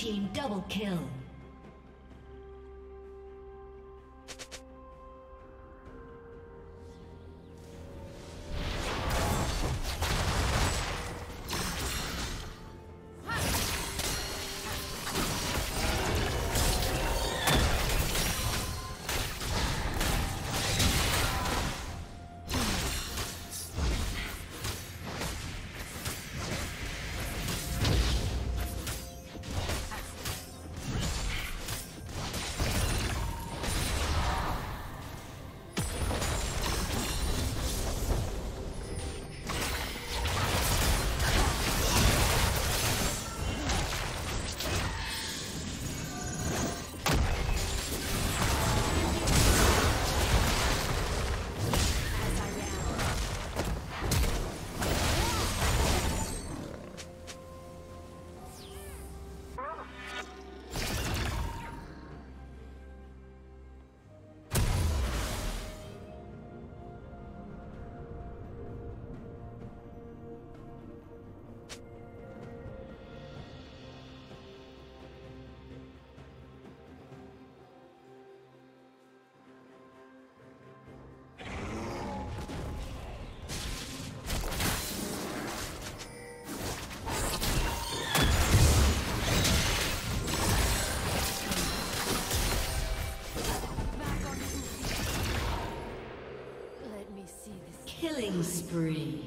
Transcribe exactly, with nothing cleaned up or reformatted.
team double kill. Killing spree.